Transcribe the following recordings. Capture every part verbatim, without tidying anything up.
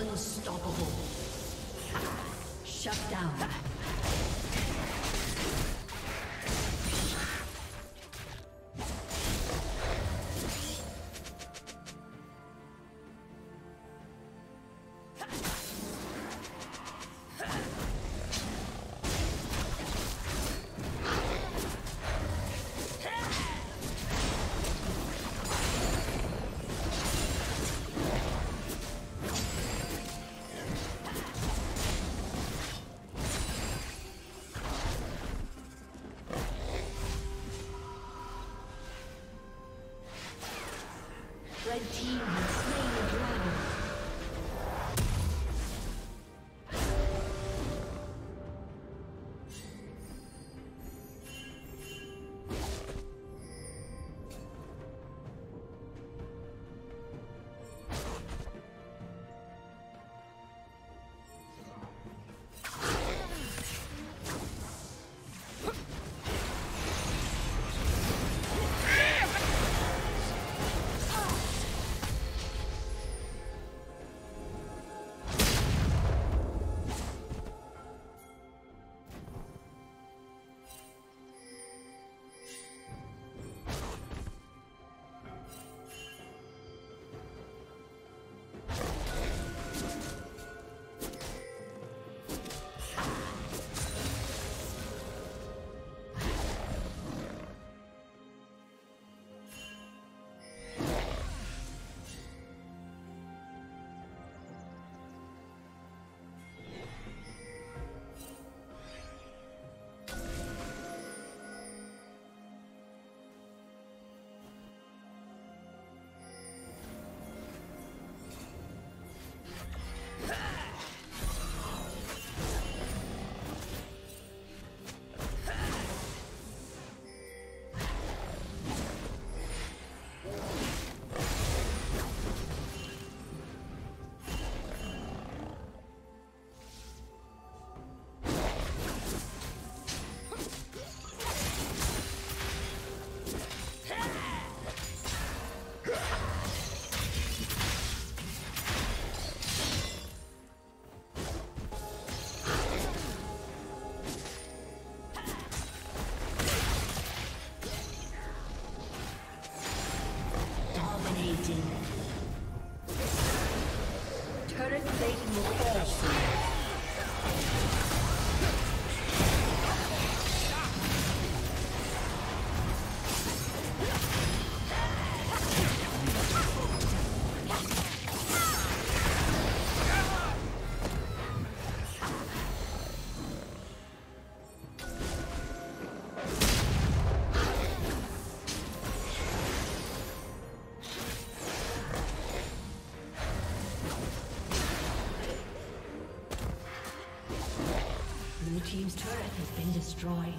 Unstoppable. Shut down. Red team has slain the dragon. Turret plating will fall soon. Team's turret has been destroyed.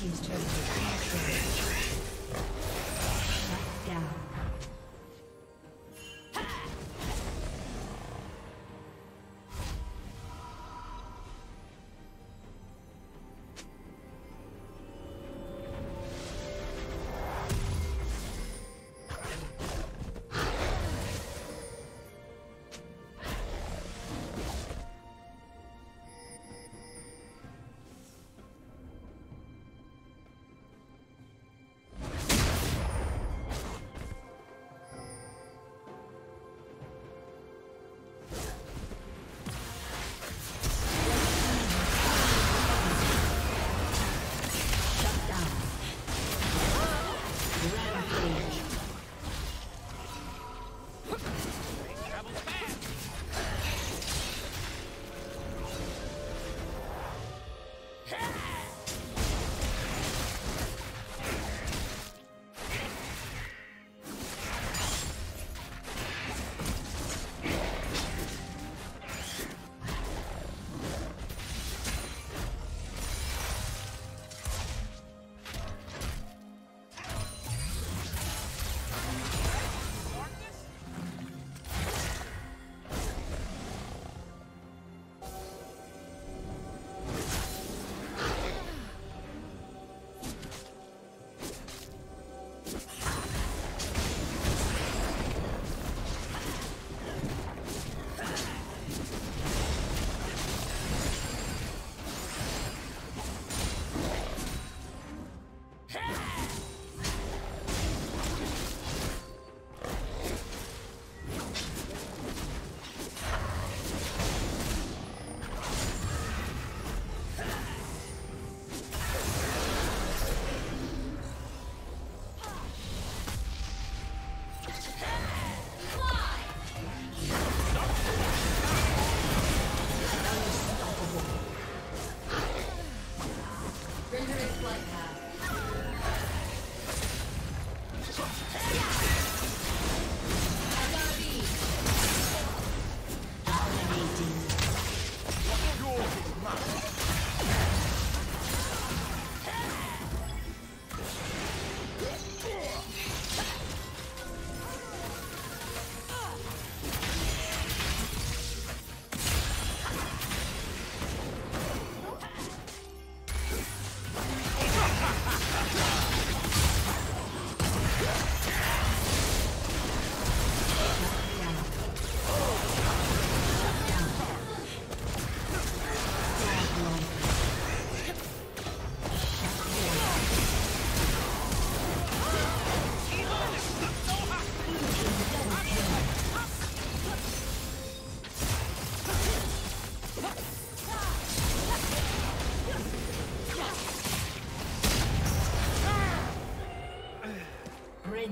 team's turn to shut down.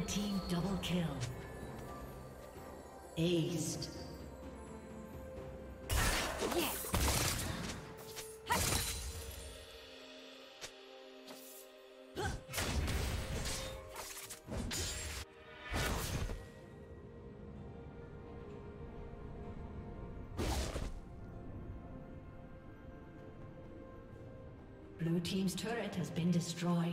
Team double kill. Aced. Blue team's turret has been destroyed.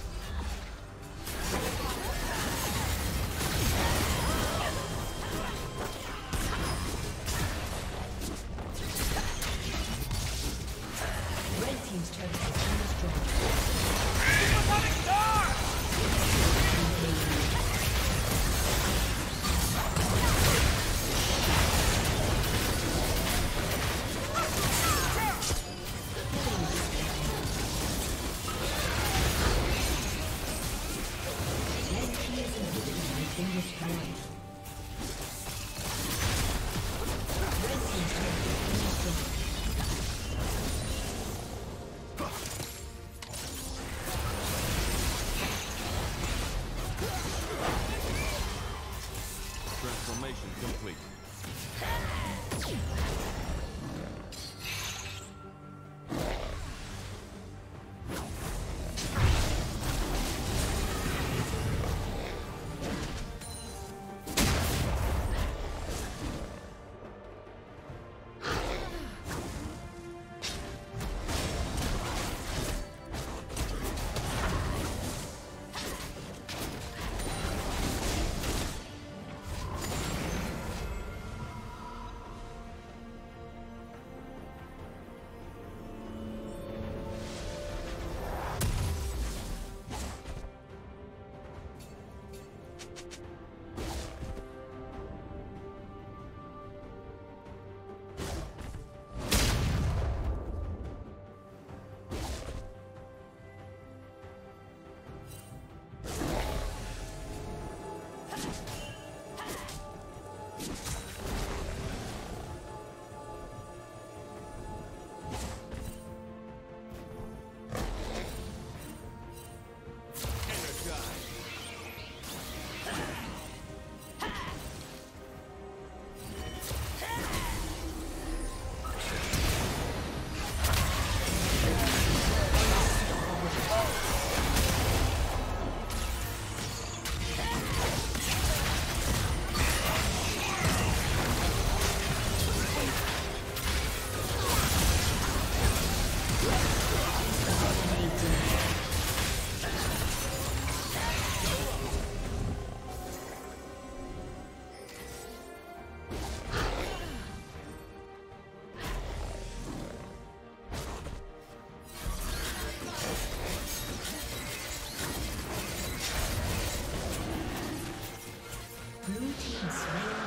Transformation complete. Blue team slain.